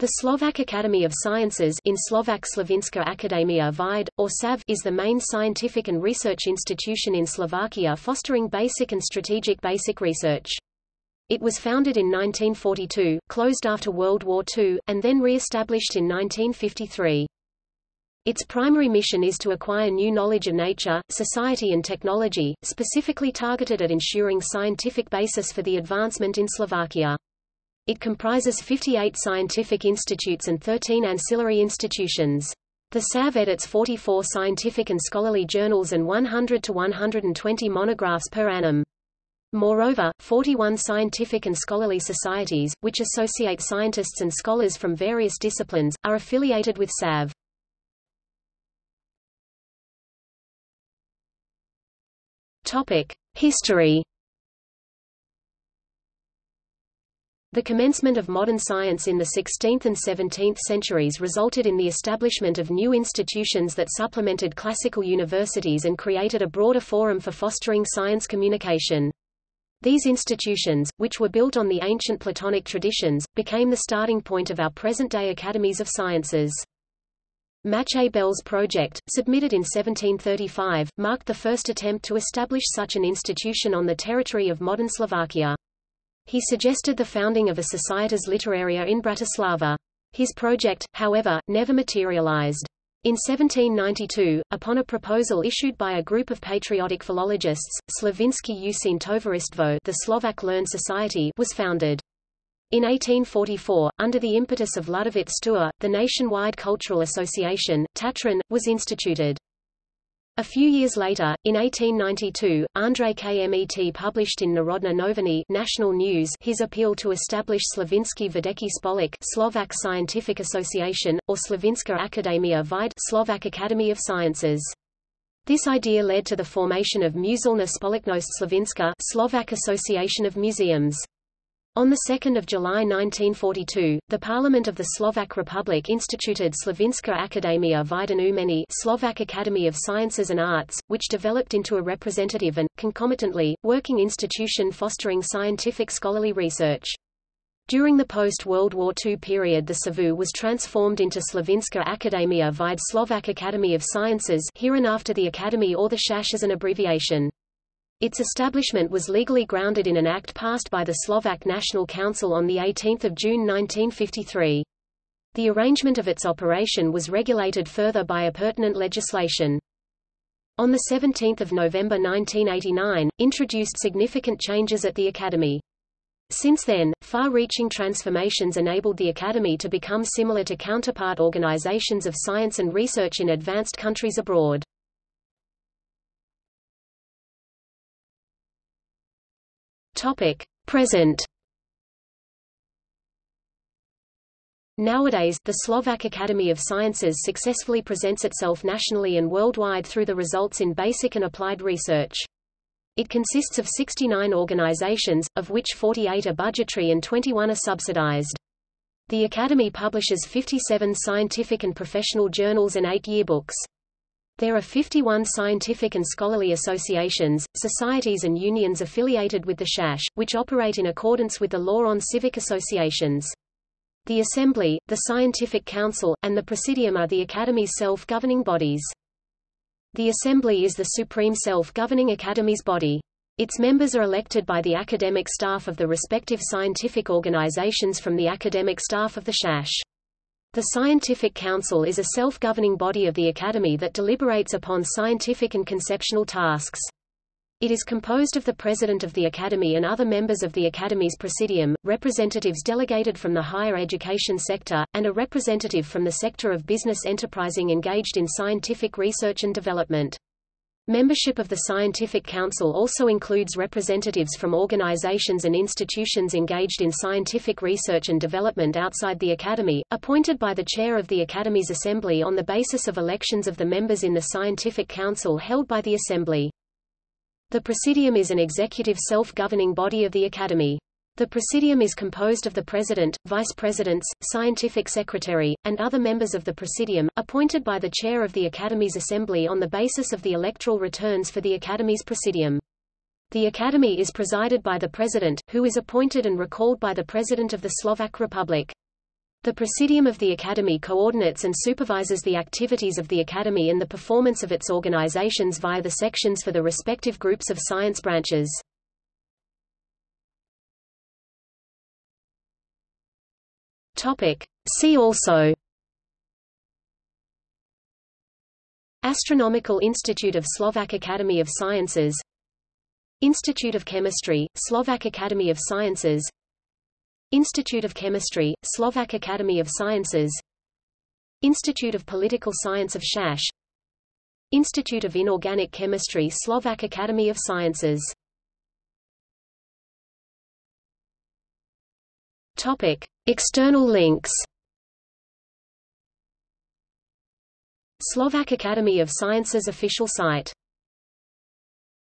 The Slovak Academy of Sciences in Slovak Slovinská Akadémia Vied, or SAV, is the main scientific and research institution in Slovakia fostering basic and strategic basic research. It was founded in 1942, closed after World War II, and then re-established in 1953. Its primary mission is to acquire new knowledge of nature, society and technology, specifically targeted at ensuring scientific basis for the advancement in Slovakia. It comprises 58 scientific institutes and 13 ancillary institutions. The SAV edits 44 scientific and scholarly journals and 100 to 120 monographs per annum. Moreover, 41 scientific and scholarly societies, which associate scientists and scholars from various disciplines, are affiliated with SAV. History. The commencement of modern science in the 16th and 17th centuries resulted in the establishment of new institutions that supplemented classical universities and created a broader forum for fostering science communication. These institutions, which were built on the ancient Platonic traditions, became the starting point of our present-day academies of sciences. Maciej Bell's project, submitted in 1735, marked the first attempt to establish such an institution on the territory of modern Slovakia. He suggested the founding of a Societas Literaria in Bratislava. His project, however, never materialized. In 1792, upon a proposal issued by a group of patriotic philologists, Slovinský Ucín Tovaristvo, the Slovak Learned Society, was founded. In 1844, under the impetus of Ľudovít Štúr, the nationwide cultural association, Tatrín, was instituted. A few years later, in 1892, Andrej Kmet published in Narodna Noviny (National News) his appeal to establish Slovinský Vedecký Spolok (Slovak Scientific Association) or Slovinská Akadémia Vied (Slovak Academy of Sciences). This idea led to the formation of Musilna Spoliknost Slavinska (Slovak Association of Museums). On 2 July 1942, the Parliament of the Slovak Republic instituted Slovinská Akadémia Vied a Umení (Slovak Academy of Sciences and Arts), which developed into a representative and, concomitantly, working institution fostering scientific scholarly research. During the post-World War II period, the SAVU was transformed into Slovinská Akadémia Vied Slovak Academy of Sciences, hereinafter the Academy or the SHASH as an abbreviation. Its establishment was legally grounded in an act passed by the Slovak National Council on 18 June 1953. The arrangement of its operation was regulated further by appurtenant legislation. On 17 November 1989, introduced significant changes at the Academy. Since then, far-reaching transformations enabled the Academy to become similar to counterpart organizations of science and research in advanced countries abroad. Present. Nowadays, the Slovak Academy of Sciences successfully presents itself nationally and worldwide through the results in basic and applied research. It consists of 69 organizations, of which 48 are budgetary and 21 are subsidized. The Academy publishes 57 scientific and professional journals and 8 yearbooks. There are 51 scientific and scholarly associations, societies and unions affiliated with the SHASH, which operate in accordance with the law on civic associations. The Assembly, the Scientific Council, and the Presidium are the Academy's self-governing bodies. The Assembly is the supreme self-governing Academy's body. Its members are elected by the academic staff of the respective scientific organizations from the academic staff of the SHASH. The Scientific Council is a self-governing body of the Academy that deliberates upon scientific and conceptual tasks. It is composed of the President of the Academy and other members of the Academy's Presidium, representatives delegated from the higher education sector, and a representative from the sector of business enterprising engaged in scientific research and development. Membership of the Scientific Council also includes representatives from organizations and institutions engaged in scientific research and development outside the Academy, appointed by the Chair of the Academy's Assembly on the basis of elections of the members in the Scientific Council held by the Assembly. The Presidium is an executive self-governing body of the Academy. The Presidium is composed of the President, Vice Presidents, Scientific Secretary, and other members of the Presidium, appointed by the Chair of the Academy's Assembly on the basis of the electoral returns for the Academy's Presidium. The Academy is presided by the President, who is appointed and recalled by the President of the Slovak Republic. The Presidium of the Academy coordinates and supervises the activities of the Academy and the performance of its organizations via the sections for the respective groups of science branches. See also: Astronomical Institute of Slovak Academy of Sciences, Institute of Chemistry, Slovak Academy of Sciences, Institute of Chemistry, Slovak Academy of Sciences, Institute of Political Science of SHASH, Institute of Inorganic Chemistry, Slovak Academy of Sciences. Topic: External links. Slovak Academy of Sciences official site.